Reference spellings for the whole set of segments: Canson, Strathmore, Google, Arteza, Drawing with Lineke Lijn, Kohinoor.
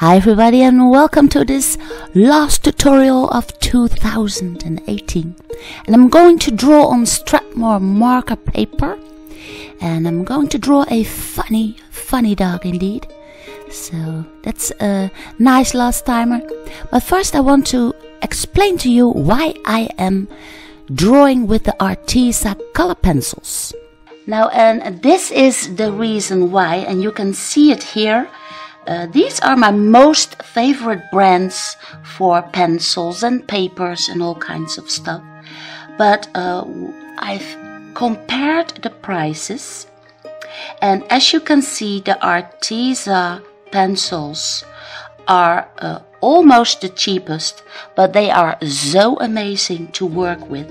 Hi everybody and welcome to this last tutorial of 2018, and I'm going to draw on Strathmore marker paper, and I'm going to draw a funny dog indeed. So that's a nice last timer, but first I want to explain to you why I am drawing with the Arteza color pencils. Now, and this is the reason why, and you can see it here. These are my most favorite brands for pencils and papers and all kinds of stuff. But I've compared the prices, and as you can see, the Arteza pencils are almost the cheapest, but they are so amazing to work with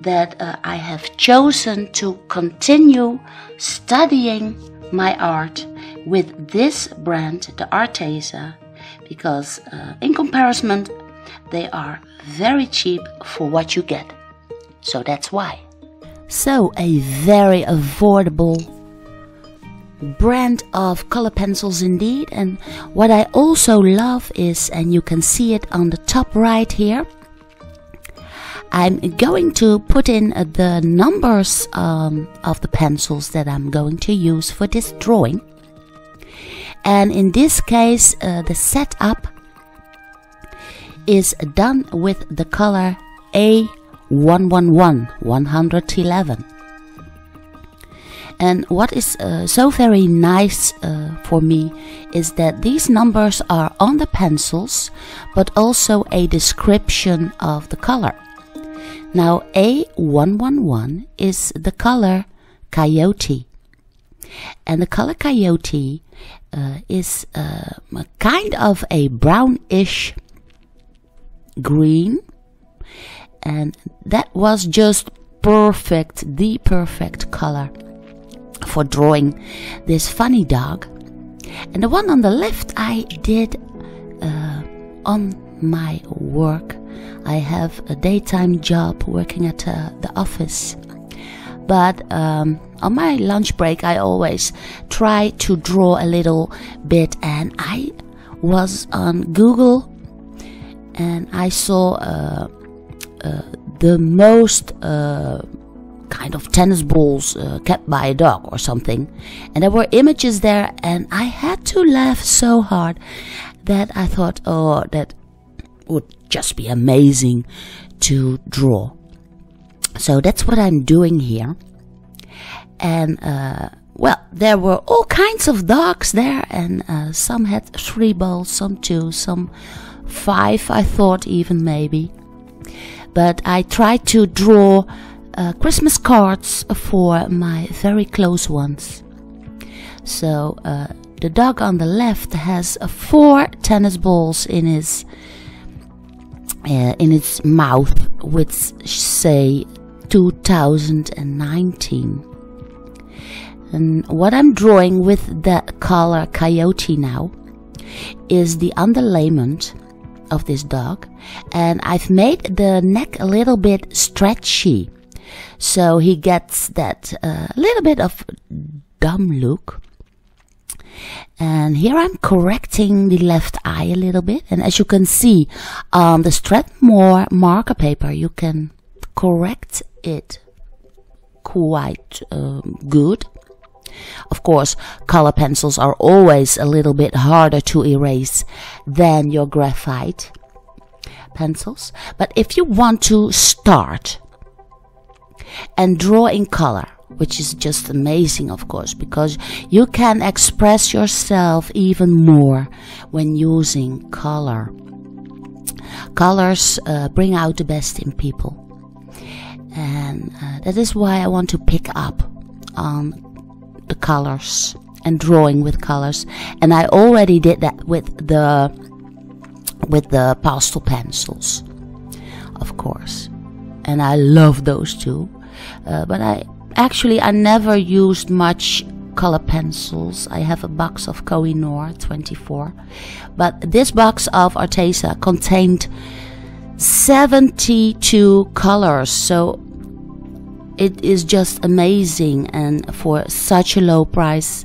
that I have chosen to continue studying my art with this brand, the Arteza, because in comparison they are very cheap for what you get, so that's why. So a very affordable brand of color pencils indeed. And what I also love is, and you can see it on the top right here, I'm going to put in the numbers of the pencils that I'm going to use for this drawing. And in this case, the setup is done with the color A111, 111. And what is so very nice for me is that these numbers are on the pencils, but also a description of the color. Now, A111 is the color coyote. And the color coyote is a kind of a brownish green, and that was just perfect, the perfect color for drawing this funny dog. And the one on the left I did on my work. I have a daytime job working at the office, but on my lunch break I always try to draw a little bit, and I was on Google and I saw the most kind of tennis balls kept by a dog or something, and there were images there, and I had to laugh so hard that I thought, oh, that would just be amazing to draw. So that's what I'm doing here. And well, there were all kinds of dogs there, and some had 3 balls, some 2, some 5, I thought, even maybe. But I tried to draw Christmas cards for my very close ones. So the dog on the left has 4 tennis balls in its mouth, which say 2019. And what I'm drawing with the color coyote now is the underlayment of this dog, and I've made the neck a little bit stretchy, so he gets that little bit of dumb look. And here I'm correcting the left eye a little bit, and as you can see on the Strathmore marker paper, you can correct it quite good. Of course, color pencils are always a little bit harder to erase than your graphite pencils, but if you want to start and draw in color, which is just amazing, of course, because you can express yourself even more when using color. Colors bring out the best in people, and that is why I want to pick up on the colors and drawing with colors. And I already did that with the pastel pencils, of course, and I love those too. But I never used much color pencils. I have a box of Kohinoor 24, but this box of Arteza contained 72 colors, so it is just amazing, and for such a low price.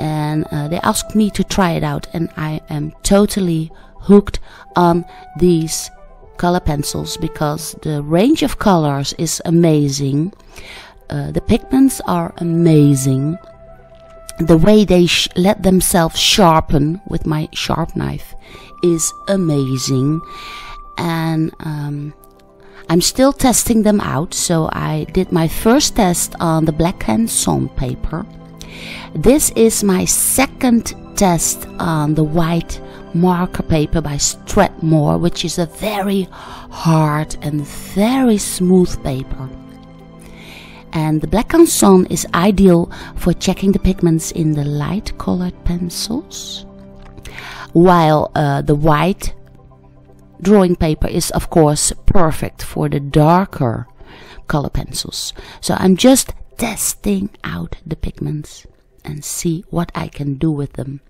and they asked me to try it out, and I am totally hooked on these color pencils because the range of colors is amazing, the pigments are amazing, the way they let themselves sharpen with my sharp knife is amazing, and I'm still testing them out. So I did my first test on the black Canson paper. This is my second test on the white marker paper by Strathmore, which is a very hard and very smooth paper. And the black Canson is ideal for checking the pigments in the light colored pencils, while the white drawing paper is of course perfect for the darker color pencils. So I'm just testing out the pigments and see what I can do with them.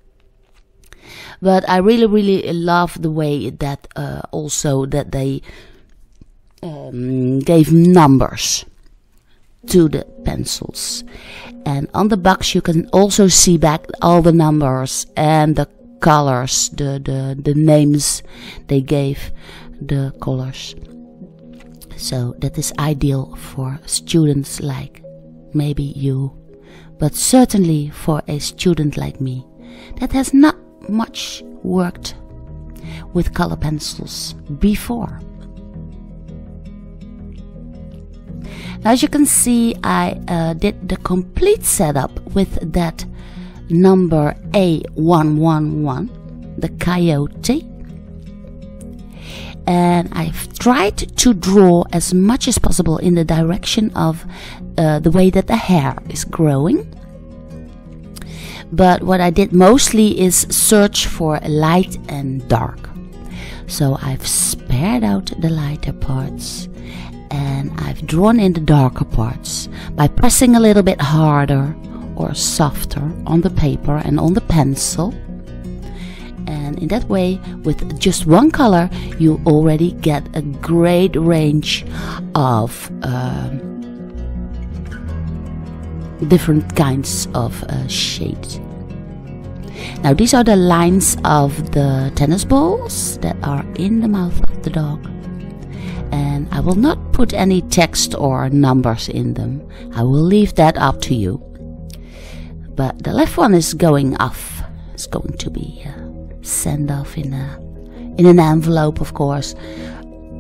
But I really love the way that also that they gave numbers to the pencils, and on the box you can also see back all the numbers and the colors, the names they gave the colors. So that is ideal for students like maybe you, but certainly for a student like me that has not much worked with color pencils before. Now, as you can see, I did the complete setup with that number A111, the coyote, and I've tried to draw as much as possible in the direction of the way that the hair is growing. But what I did mostly is search for light and dark. So I've spared out the lighter parts and I've drawn in the darker parts by pressing a little bit harder or softer on the paper and on the pencil. And in that way, with just one color, you already get a great range of different kinds of shades. Now, these are the lines of the tennis balls that are in the mouth of the dog, and I will not put any text or numbers in them. I will leave that up to you. But the left one is going off. It's going to be sent off in an envelope, of course.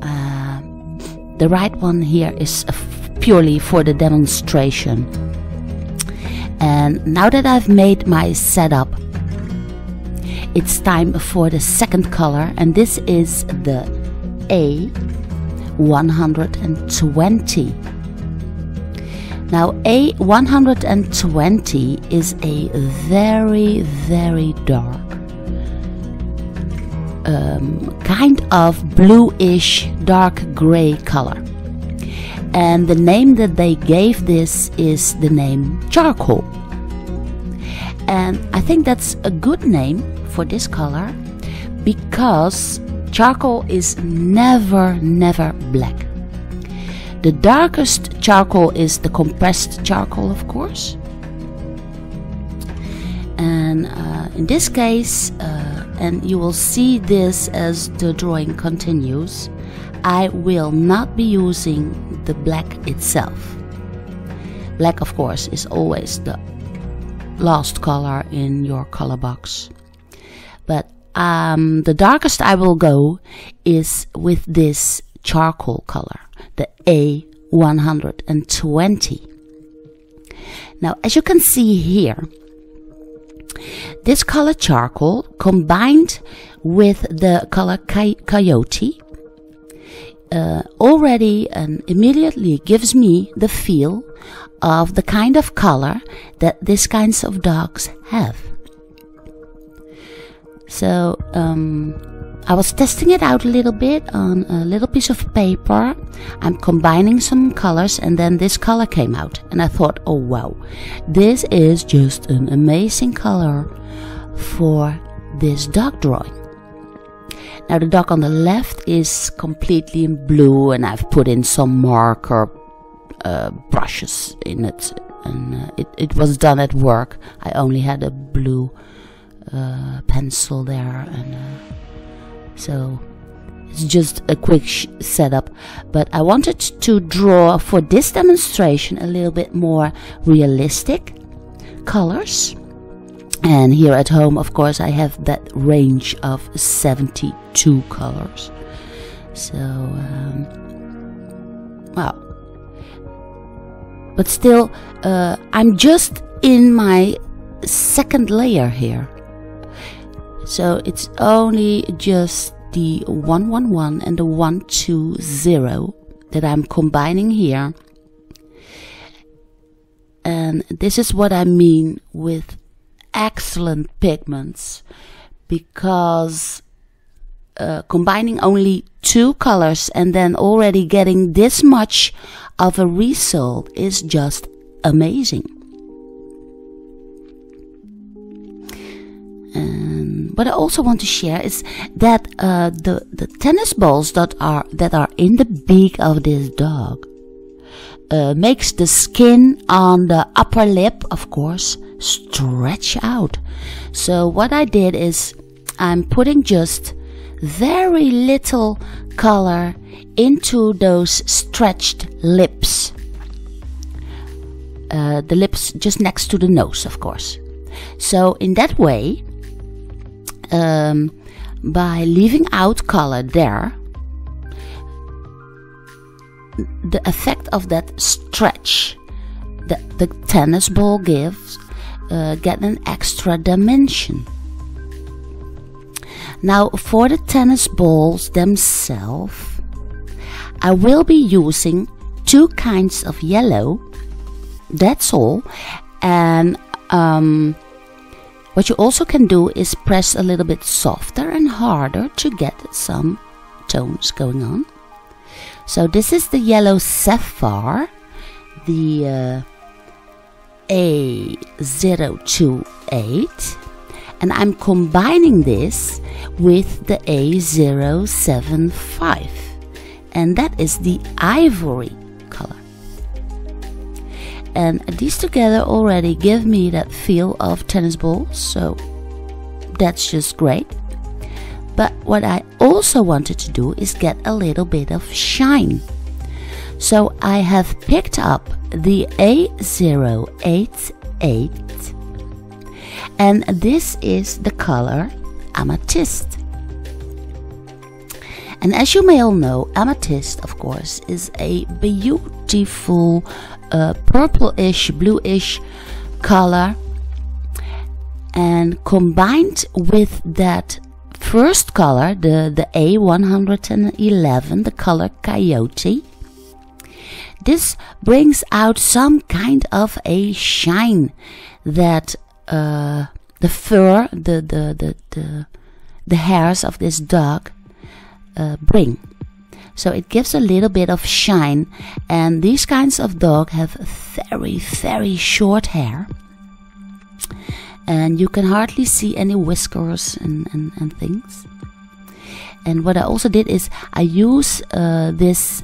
The right one here is purely for the demonstration. And now that I've made my setup, it's time for the second color, and this is the A120. Now, A120 is a very dark kind of bluish dark gray color, and the name that they gave this is the name charcoal, and I think that's a good name for this color because charcoal is never black. The darkest charcoal is the compressed charcoal, of course, and in this case, and you will see this as the drawing continues, I will not be using the black itself. Black, of course, is always the last color in your color box, but the darkest I will go is with this charcoal color, the A120. Now, as you can see here, this color charcoal combined with the color coyote already and immediately gives me the feel of the kind of color that these kinds of dogs have. So I was testing it out a little bit on a little piece of paper. I'm combining some colors, and then this color came out, and I thought, oh wow, this is just an amazing color for this dog drawing. Now, the dog on the left is completely in blue, and I've put in some marker brushes in it and it was done at work. I only had a blue pencil there, and so it's just a quick setup. But I wanted to draw for this demonstration a little bit more realistic colors. And here at home, of course, I have that range of 72 colors. So, wow. But still, I'm just in my second layer here. So it's only just the 111 and the 120 that I'm combining here. And this is what I mean with excellent pigments, because combining only two colors and then already getting this much of a result is just amazing. And what I also want to share is that the tennis balls that are in the beak of this dog makes the skin on the upper lip, of course, stretch out. So what I did is I'm putting just very little color into those stretched lips, the lips just next to the nose, of course. So in that way, by leaving out color there, the effect of that stretch that the tennis ball gives get an extra dimension. Now, for the tennis balls themselves, I will be using two kinds of yellow, that's all. And what you also can do is press a little bit softer and harder to get some tones going on. So this is the yellow sapphire, the A028, and I'm combining this with the A075, and that is the ivory color. And these together already give me that feel of tennis balls, so that's just great. But what I also wanted to do is get a little bit of shine. So I have picked up the A088, and this is the color amethyst. And as you may all know, amethyst, of course, is a beautiful purplish, bluish color. And combined with that first color, the A111, the color coyote, this brings out some kind of a shine that the fur, the hairs of this dog bring. So it gives a little bit of shine, and these kinds of dogs have very, very short hair, and you can hardly see any whiskers and things. And what I also did is I use this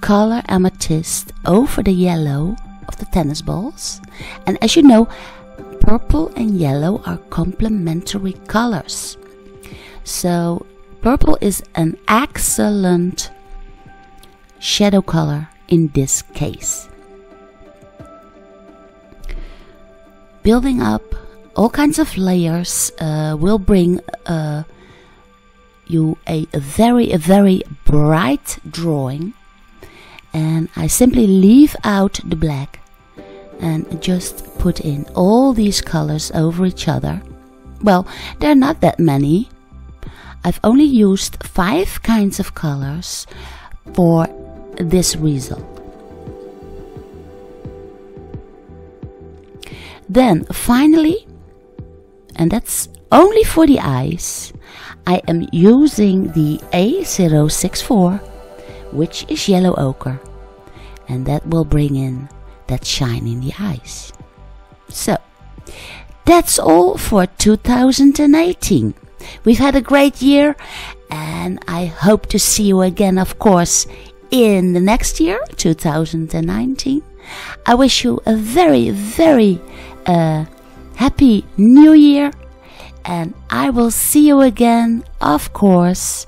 color amethyst over the yellow of the tennis balls. And as you know, purple and yellow are complementary colors. So purple is an excellent shadow color in this case. Building up all kinds of layers will bring you a very bright drawing. And I simply leave out the black and just put in all these colors over each other. Well, there are not that many. I've only used 5 kinds of colors for this result. Then finally, and that's only for the eyes, I am using the A064, which is yellow ochre, and that will bring in that shine in the eyes. So that's all for 2018. We've had a great year, and I hope to see you again, of course, in the next year, 2019. I wish you a very, very happy new year. And I will see you again, of course,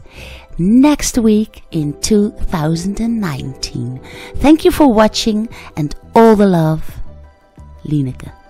next week in 2019. Thank you for watching and all the love. Lineke.